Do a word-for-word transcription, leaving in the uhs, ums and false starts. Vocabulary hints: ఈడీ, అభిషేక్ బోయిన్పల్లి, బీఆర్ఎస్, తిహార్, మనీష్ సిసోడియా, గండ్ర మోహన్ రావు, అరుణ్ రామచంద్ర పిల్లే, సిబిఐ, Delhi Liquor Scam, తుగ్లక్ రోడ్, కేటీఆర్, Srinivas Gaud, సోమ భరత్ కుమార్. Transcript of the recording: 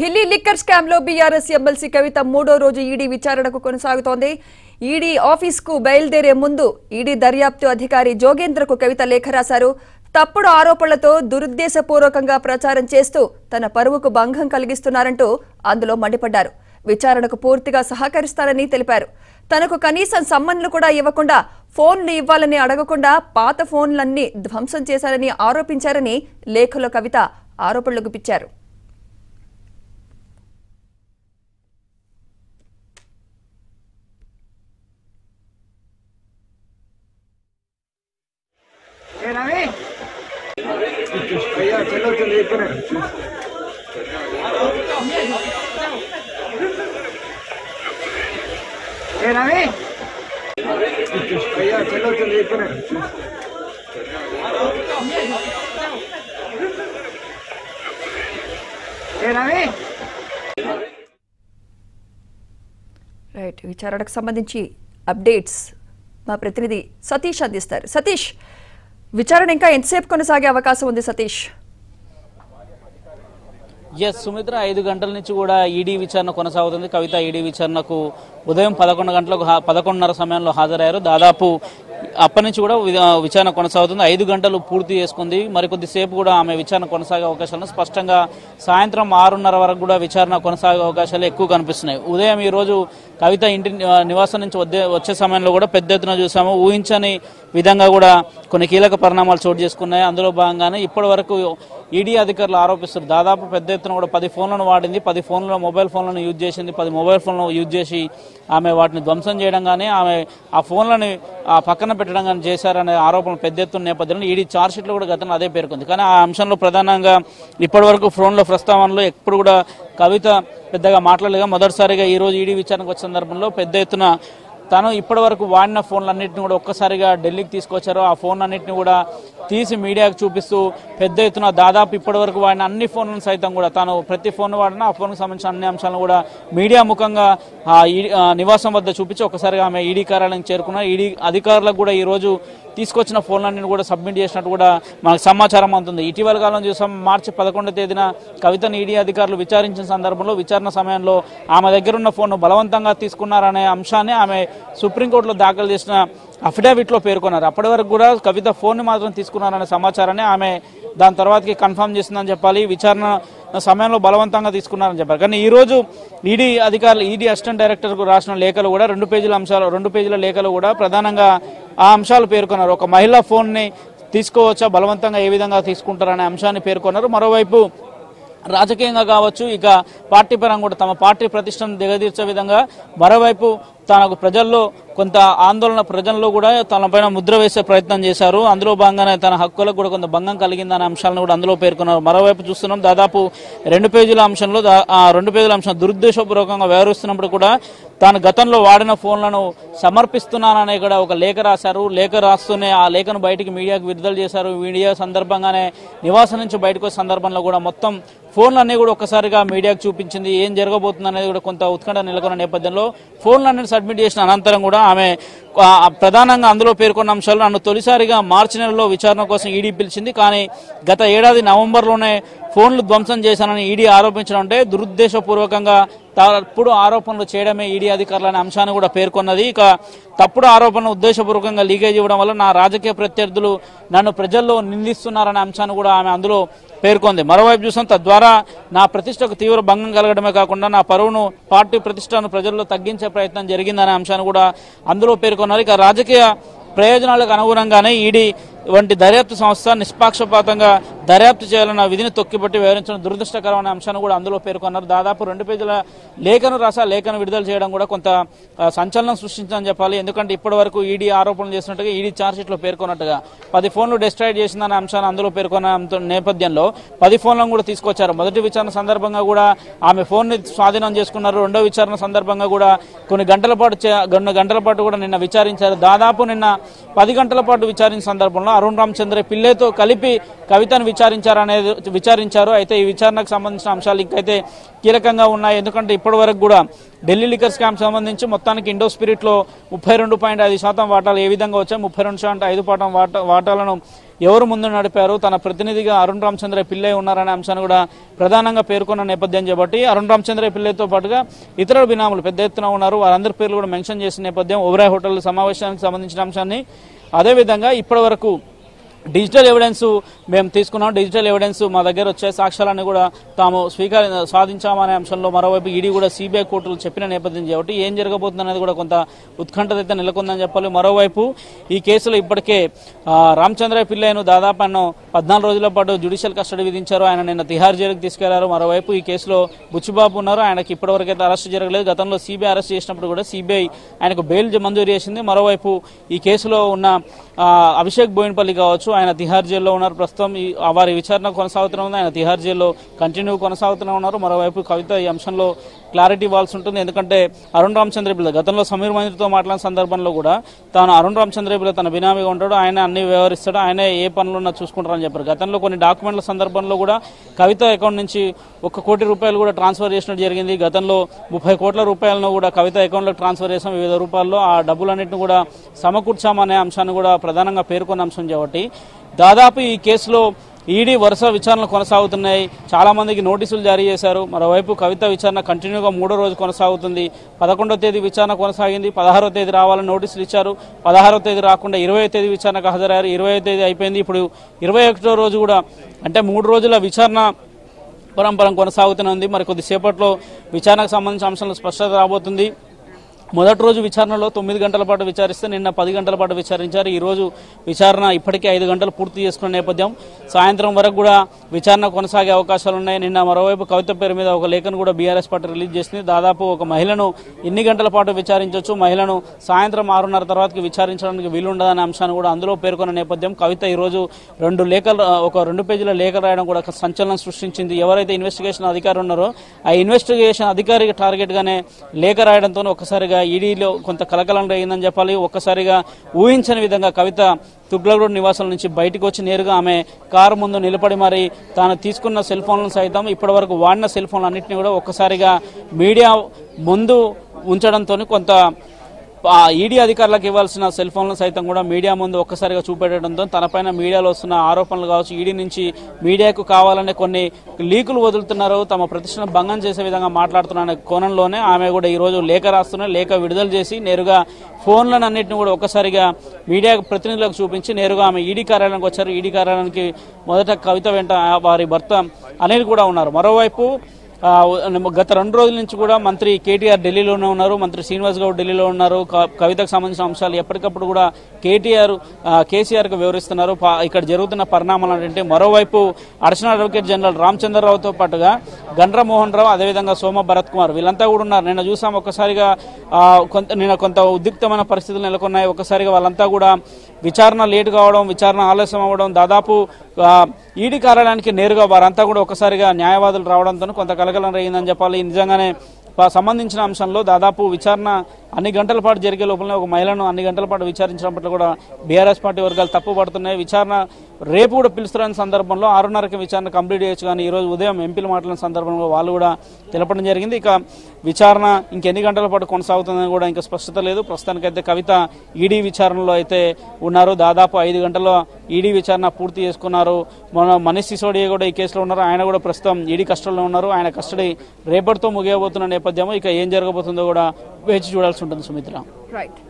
Delhi liquor scam లో బీఆర్ఎస్ MLC Kavitha మూడో రోజు ఈడీ విచారణకు కొనసాగుతోంది. ఈడీ ఆఫీస్కు బయలుదేరే ముందు ఈడీ దర్యాప్తు అధికారి జోగేంద్రకు కవిత లేఖ రాశారు. తప్పుడు ఆరోపణలతో దురుద్దేశపూర్వకంగా ప్రచారం చేస్తూ తన పరువుకు భంగం కలిగిస్తున్నారంటూ అందులో మండిపడ్డారు. విచారణకు పూర్తిగా సహకరిస్తారని తెలిపారు. తనకు కనీసం సమ్మన్లు కూడా ఇవ్వకుండా ఫోన్లు ఇవ్వాలని అడగకుండా పాత ఫోన్లన్నీ ధ్వంసం చేశారని ఆరోపించారని లేఖలో కవిత ఆరోపణలు గుప్పించారు. రైట్, విచారణకు సంబంధించి అప్డేట్స్ మా ప్రతినిధి సతీష్ అందిస్తారు. సతీష్, విచారణ ఇంకా ఎంతసేపు కొనసాగే అవకాశం ఉంది సతీష్? ఎస్ సుమిత్ర, ఐదు గంటల నుంచి కూడా ఈడీ విచారణ కొనసాగుతుంది. కవిత ఈడీ విచారణకు ఉదయం పదకొండు గంటలకు పదకొండున్నర సమయంలో హాజరయ్యారు. దాదాపు అప్పటి నుంచి కూడా విచారణ కొనసాగుతుంది. ఐదు గంటలు పూర్తి చేసుకుంది. మరికొద్దిసేపు కూడా ఆమె విచారణ కొనసాగే అవకాశాలు స్పష్టంగా సాయంత్రం ఆరున్నర వరకు కూడా విచారణ కొనసాగే అవకాశాలు ఎక్కువ కనిపిస్తున్నాయి. ఉదయం ఈరోజు కవిత ఇంటి నివాసం నుంచి వచ్చే సమయంలో కూడా పెద్ద ఎత్తున చూసాము. ఊహించని విధంగా కూడా కొన్ని కీలక పరిణామాలు చోటు చేసుకున్నాయి. అందులో భాగంగానే ఇప్పటి వరకు ఈడీ అధికారులు ఆరోపిస్తారు దాదాపు పెద్ద ఎత్తున కూడా పది ఫోన్లను వాడింది, పది ఫోన్లను మొబైల్ ఫోన్లను యూజ్ చేసింది, పది మొబైల్ ఫోన్లను యూజ్ చేసి ఆమె వాటిని ధ్వంసం చేయడం కానీ ఆమె ఆ ఫోన్లను ఆ పక్కన పెట్టడం కానీ చేశారనే ఆరోపణలు పెద్ద ఎత్తున నేపథ్యంలో ఈడీ ఛార్జ్షీట్లో కూడా గతంలో అదే పేర్కొంది. కానీ ఆ అంశంలో ప్రధానంగా ఇప్పటివరకు ఫోన్ల ప్రస్తావనలో ఎప్పుడు కూడా కవిత పెద్దగా మాట్లాడలేగా మొదటిసారిగా ఈరోజు ఈడీ విచారణకు వచ్చిన సందర్భంలో పెద్ద ఎత్తున తను ఇప్పటివరకు వాడిన ఫోన్లన్నింటినీ కూడా ఒక్కసారిగా ఢిల్లీకి తీసుకొచ్చారు. ఆ ఫోన్లన్నింటినీ కూడా తీసి మీడియాకు చూపిస్తూ పెద్ద ఎత్తున దాదాపు ఇప్పటివరకు వాడిన అన్ని ఫోన్లను సైతం కూడా తాను ప్రతి ఫోన్ వాడినా ఆ ఫోన్కు సంబంధించిన అన్ని అంశాలను కూడా మీడియా ముఖంగా నివాసం వద్ద చూపించి ఒకసారిగా ఆమె ఈడీ కార్యాలయం చేరుకున్నారు. ఈడీ అధికారులకు కూడా ఈరోజు తీసుకొచ్చిన ఫోన్లన్నీ కూడా సబ్మిట్ చేసినట్టు కూడా మనకు సమాచారం అందుతుంది. ఇటీవల కాలం చూసాం, మార్చి పదకొండవ తేదీన కవితను ఈడీ అధికారులు విచారించిన సందర్భంలో విచారణ సమయంలో ఆమె దగ్గర ఉన్న ఫోన్ను బలవంతంగా తీసుకున్నారనే అంశాన్ని ఆమె సుప్రీంకోర్టులో దాఖలు చేసిన అఫిడవిట్లో పేర్కొన్నారు. అప్పటి వరకు కూడా కవిత ఫోన్ని మాత్రం తీసుకున్నారనే సమాచారాన్ని ఆమె దాని తర్వాతకి కన్ఫర్మ్ చేసిందని చెప్పాలి. విచారణ సమయంలో బలవంతంగా తీసుకున్నారని చెప్పారు. కానీ ఈరోజు ఈడీ అధికారులు ఈడీ అసిస్టెంట్ డైరెక్టర్కు రాసిన లేఖలు కూడా రెండు పేజీల అంశాలు రెండు పేజీల లేఖలు కూడా ప్రధానంగా ఆ అంశాలు పేర్కొన్నారు. ఒక మహిళ ఫోన్ని తీసుకోవచ్చా, బలవంతంగా ఏ విధంగా తీసుకుంటారనే అంశాన్ని పేర్కొన్నారు. మరోవైపు రాజకీయంగా కావచ్చు, ఇక పార్టీ పరంగా కూడా తమ పార్టీ ప్రతిష్టను దిగదీర్చే విధంగా మరోవైపు తనకు ప్రజల్లో కొంత ఆందోళన ప్రజల్లో కూడా తనపైన ముద్ర వేసే ప్రయత్నం చేశారు. అందులో భాగంగానే తన హక్కులకు కూడా కొంత భంగం కలిగిందనే అంశాలను కూడా అందులో పేర్కొన్నారు. మరోవైపు చూస్తున్నాం దాదాపు రెండు పేజీల అంశంలో ఆ రెండు పేజీల అంశం దురుద్దేశపూర్వకంగా వ్యవహరిస్తున్నప్పుడు కూడా తాను గతంలో వాడిన ఫోన్లను సమర్పిస్తున్నానని కూడా ఒక లేఖ రాశారు. లేఖ రాస్తూనే ఆ లేఖను బయటికి మీడియాకు విడుదల చేశారు. మీడియా సందర్భంగానే నివాసం నుంచి బయటకు వచ్చే సందర్భంలో కూడా మొత్తం ఫోన్లన్నీ కూడా ఒక్కసారిగా మీడియాకు చూపించింది. ఏం జరగబోతుంది అనేది కూడా కొంత ఉత్కంఠ నెలకొన్న నేపథ్యంలో ఫోన్లన్నీ సబ్మిట్ చేసిన అనంతరం కూడా ఆమె ప్రధానంగా అందులో పేర్కొన్న అంశాలు నన్ను తొలిసారిగా మార్చి నెలలో విచారణ కోసం ఈడీ పిలిచింది. కానీ గత ఏడాది నవంబర్లోనే ఫోన్లు ధ్వంసం చేశానని ఈడీ ఆరోపించడం అంటే దురుద్దేశపూర్వకంగా తప్పుడు ఆరోపణలు చేయడమే ఈడీ అధికారులు అనే అంశాన్ని కూడా పేర్కొన్నది. ఇక తప్పుడు ఆరోపణలు ఉద్దేశపూర్వకంగా లీకేజ్ ఇవ్వడం వల్ల నా రాజకీయ ప్రత్యర్థులు నన్ను ప్రజల్లో నిందిస్తున్నారనే అంశాన్ని కూడా ఆమె అందులో పేర్కొంది. మరోవైపు చూసాం, తద్వారా నా ప్రతిష్టకు తీవ్ర భంగం కలగడమే కాకుండా నా పరువును పార్టీ ప్రతిష్టను ప్రజల్లో తగ్గించే ప్రయత్నం జరిగిందనే అంశాన్ని కూడా అందులో పేర్కొన్నారు. ఇక రాజకీయ ప్రయోజనాలకు అనుగుణంగానే ఈడీ వంటి దర్యాప్తు సంస్థ నిష్పాక్షపాతంగా దర్యాప్తు చేయాలన్న విధిని తొక్కిపట్టి వివరించడం దురదృష్టకరమైన అంశాన్ని కూడా అందులో పేర్కొన్నారు. దాదాపు రెండు పేజీల లేఖను రాసా లేఖను విడుదల చేయడం కూడా కొంత సంచలనం సృష్టించని చెప్పాలి. ఎందుకంటే ఇప్పటి వరకు ఈడీ ఆరోపణలు చేసినట్టుగా ఈడీ ఛార్జ్షీట్లో పేర్కొన్నట్టుగా పది ఫోన్లు డిస్ట్రాయిడ్ చేసిందనే అంశాన్ని అందులో పేర్కొన్న నేపథ్యంలో పది ఫోన్లను కూడా తీసుకొచ్చారు. మొదటి విచారణ సందర్భంగా కూడా ఆమె ఫోన్ని స్వాధీనం చేసుకున్నారు. రెండో విచారణ సందర్భంగా కూడా కొన్ని గంటల పాటు రెండు గంటల పాటు కూడా నిన్న విచారించారు. దాదాపు నిన్న పది గంటల పాటు విచారించిన సందర్భంలో అరుణ్ రామచంద్ర పిల్లేతో కలిపి కవితను విచారించారనేది విచారించారు. అయితే ఈ విచారణకు సంబంధించిన అంశాలు ఇంకైతే కీలకంగా ఉన్నాయి. ఎందుకంటే ఇప్పటి వరకు కూడా ఢిల్లీ లిక్కర్ స్కామ్ సంబంధించి మొత్తానికి ఇండో స్పిరిట్లో ముప్పై రెండు పాయింట్ ఐదు శాతం వాటాలు ఏ విధంగా వచ్చాయి, ముప్పై రెండు పాయింట్ ఐదు శాతం వాటాలను ఎవరు ముందు నడిపారు తన ప్రతినిధిగా అరుణ్ రామచంద్ర పిల్లే ఉన్నారనే అంశాన్ని కూడా ప్రధానంగా పేర్కొన్న నేపథ్యం కాబట్టి అరుణ్ రామచంద్ర పిల్లేతో పాటుగా ఇతర బినాములు పెద్ద ఎత్తున ఉన్నారు వారందరి పేర్లు కూడా మెన్షన్ చేసిన నేపథ్యం ఓవరాయ్ హోటల్ సమావేశానికి సంబంధించిన అంశాన్ని అదేవిధంగా ఇప్పటి వరకు డిజిటల్ ఎవిడెన్స్ మేము తీసుకున్నాం డిజిటల్ ఎవిడెన్స్ మా దగ్గర వచ్చే సాక్ష్యాలను కూడా తాము స్వీకార సాధించామనే అంశంలో మరోవైపు ఈడీ కూడా సిబిఐ కోర్టులు చెప్పిన నేపథ్యం కాబట్టి ఏం జరగబోతుంది అనేది కూడా కొంత ఉత్కంఠత అయితే నెలకొందని చెప్పాలి మరోవైపు ఈ కేసులో ఇప్పటికే రామచంద్ర పిల్లేను దాదాపు అన్న పద్నాలుగు రోజుల పాటు జ్యుడిషియల్ కస్టడీ విధించారు ఆయన నిన్న తిహార్ జైలుకి తీసుకెళ్లారు మరోవైపు ఈ కేసులో బుచ్చిబాబు ఉన్నారు ఆయనకి ఇప్పటివరకైతే అరెస్ట్ జరగలేదు గతంలో సిబిఐ అరెస్ట్ చేసినప్పుడు కూడా సిబిఐ ఆయనకు బెయిల్ మంజూరు చేసింది మరోవైపు ఈ కేసులో ఉన్న అభిషేక్ బోయిన్పల్లి కావచ్చు ఆయన తిహార్ జైల్లో ఉన్నారు ప్రస్తుతం వారి విచారణ కొనసాగుతూనే ఉంది ఆయన తిహార్ జైల్లో కంటిన్యూ కొనసాగుతూనే ఉన్నారు మరోవైపు కవిత ఈ అంశంలో క్లారిటీ ఇవ్వాల్సి ఉంటుంది ఎందుకంటే అరుణ్ రామచంద్ర పిల్ల గతంలో సమీర్ మందిర్తో మాట్లాడిన సందర్భంలో కూడా తాను అరుణ్ రామచంద్ర పిల్ల తన బినామీగా ఉంటాడు ఆయన అన్ని వ్యవహరిస్తాడు ఆయన ఏ పనులున్నా చూసుకుంటారని చెప్పారు గతంలో కొన్ని డాక్యుమెంట్ల సందర్భంలో కూడా కవిత అకౌంట్ నుంచి ఒక కోటి రూపాయలు కూడా ట్రాన్స్ఫర్ చేసినట్టు జరిగింది గతంలో ముప్పై కోట్ల రూపాయలను కూడా కవిత అకౌంట్లో ట్రాన్స్ఫర్ చేసాం వివిధ రూపాల్లో ఆ డబ్బులన్నింటిని కూడా సమకూర్చామనే అంశాన్ని కూడా ప్రధానంగా పేర్కొన్న అంశం కాబట్టి దాదాపు ఈ కేసులో ఈడీ వరుస విచారణలు కొనసాగుతున్నాయి చాలామందికి నోటీసులు జారీ చేశారు మరోవైపు కవిత విచారణ కంటిన్యూగా మూడో రోజు కొనసాగుతుంది పదకొండో తేదీ విచారణ కొనసాగింది పదహారో తేదీ రావాలని నోటీసులు ఇచ్చారు పదహారో తేదీ రాకుండా ఇరవై తేదీ విచారణకు హాజరయ్యారు ఇరవై తేదీ అయిపోయింది ఇప్పుడు ఇరవై ఒకటో రోజు కూడా అంటే మూడు రోజుల విచారణ పరంపరం కొనసాగుతూనే ఉంది మరి కొద్దిసేపట్లో విచారణకు సంబంధించిన అంశాలు స్పష్టత రాబోతుంది మొదటి రోజు విచారణలో తొమ్మిది గంటల పాటు విచారిస్తే నిన్న పది గంటల పాటు విచారించారు ఈరోజు విచారణ ఇప్పటికే ఐదు గంటలు పూర్తి చేసుకున్న నేపథ్యం సాయంత్రం వరకు కూడా విచారణ కొనసాగే అవకాశాలు ఉన్నాయి నిన్న మరోవైపు కవిత పేరు మీద ఒక లేఖను కూడా బీఆర్ఎస్ పార్టీ రిలీజ్ చేసింది దాదాపు ఒక మహిళను ఎన్ని గంటల పాటు విచారించవచ్చు మహిళను సాయంత్రం ఆరున్నర తర్వాతకి విచారించడానికి వీలుండదనే అంశాన్ని కూడా అందులో పేర్కొన్న నేపథ్యం కవిత ఈరోజు రెండు లేఖలు ఒక రెండు పేజీల లేఖ రాయడం కూడా సంచలనం సృష్టించింది ఎవరైతే ఇన్వెస్టిగేషన్ అధికారి ఉన్నారో ఆ ఇన్వెస్టిగేషన్ అధికారికి టార్గెట్గానే లేఖ రాయడంతో ఒకసారిగా ఈడీలో కొంత కలకలం రేగిందని చెప్పాలి ఒక్కసారిగా ఊహించని విధంగా కవిత తుగ్లక్ రోడ్ నివాసాల నుంచి బయటకు వచ్చి నేరుగా ఆమె కారు ముందు నిలబడి మరి తాను తీసుకున్న సెల్ ఫోన్లను సైతం ఇప్పటి వరకు వాడిన సెల్ ఫోన్లు అన్నింటినీ కూడా ఒక్కసారిగా మీడియా ముందు ఉంచడంతో కొంత ఈడీ అధికారులకు ఇవ్వాల్సిన సెల్ ఫోన్లను సైతం కూడా మీడియా ముందు ఒక్కసారిగా చూపెట్టడంతో తనపైన మీడియాలో వస్తున్న ఆరోపణలు కావచ్చు ఈడీ నుంచి మీడియాకు కావాలనే కొన్ని లీకులు వదులుతున్నారు తమ ప్రతిష్టను భంగం చేసే విధంగా మాట్లాడుతున్న కోణంలోనే ఆమె కూడా ఈరోజు లేఖ రాస్తున్నారు లేఖ విడుదల చేసి నేరుగా ఫోన్లను అన్నింటిని కూడా ఒక్కసారిగా మీడియా ప్రతినిధులకు చూపించి నేరుగా ఆమె ఈడీ కార్యాలయానికి వచ్చారు ఈడీ కార్యాలయానికి మొదట కవిత వెంట వారి భర్త అనిల్ కూడా ఉన్నారు మరోవైపు గత రెండు రోజుల నుంచి కూడా మంత్రి కేటీఆర్ ఢిల్లీలోనే ఉన్నారు మంత్రి శ్రీనివాస్ గౌడ్ ఢిల్లీలో ఉన్నారు కవితకు సంబంధించిన అంశాలు ఎప్పటికప్పుడు కూడా కేటీఆర్ కేసీఆర్కు వివరిస్తున్నారు ఇక్కడ జరుగుతున్న పరిణామాలు అంటే మరోవైపు అడిషనల్ అడ్వకేట్ జనరల్ రామచంద్రరావుతో పాటుగా గండ్ర మోహన్ రావు అదేవిధంగా సోమ భరత్ కుమార్ వీళ్ళంతా కూడా ఉన్నారు నిన్న చూసాం ఒక్కసారిగా కొంత నిన్న కొంత ఉద్రిక్తమైన పరిస్థితులు నెలకొన్నాయి ఒక్కసారిగా వాళ్ళంతా కూడా విచారణ లేటు కావడం విచారణ ఆలస్యం అవ్వడం దాదాపు ఈడీ కార్యాలయానికి నేరుగా వారంతా కూడా ఒకసారిగా న్యాయవాదులు రావడంతో కొంత కలకలం రేగిందని చెప్పాలి నిజంగానే సంబంధించిన అంశంలో దాదాపు విచారణ అన్ని గంటల పాటు జరిగే లోపలనే ఒక మహిళను అన్ని గంటల పాటు విచారించడం పట్ల కూడా బీఆర్ఎస్ పార్టీ వర్గాలు తప్పుపడుతున్నాయి విచారణ రేపు కూడా పిలుస్తున్న సందర్భంలో ఆరున్నరకి విచారణ కంప్లీట్ చేయొచ్చు కానీ ఈరోజు ఉదయం ఎంపీలు మాట్లాడిన సందర్భంలో వాళ్ళు కూడా తెలపడం జరిగింది ఇక విచారణ ఇంకెన్ని గంటల పాటు కొనసాగుతుందని కూడా ఇంకా స్పష్టత లేదు ప్రస్తుతానికైతే కవిత ఈడీ విచారణలో అయితే ఉన్నారు దాదాపు ఐదు గంటల్లో ఈడీ విచారణ పూర్తి చేసుకున్నారు మన మనీష్ సిసోడియా కూడా ఈ కేసులో ఉన్నారు ఆయన కూడా ప్రస్తుతం ఈడీ కస్టడీలో ఉన్నారు ఆయన కస్టడీ రేపటితో ముగియబోతున్న నేపథ్యం ఇక ఏం జరగబోతుందో కూడా వేచి చూడాల్సి ఉంటుంది సుమిత్ర.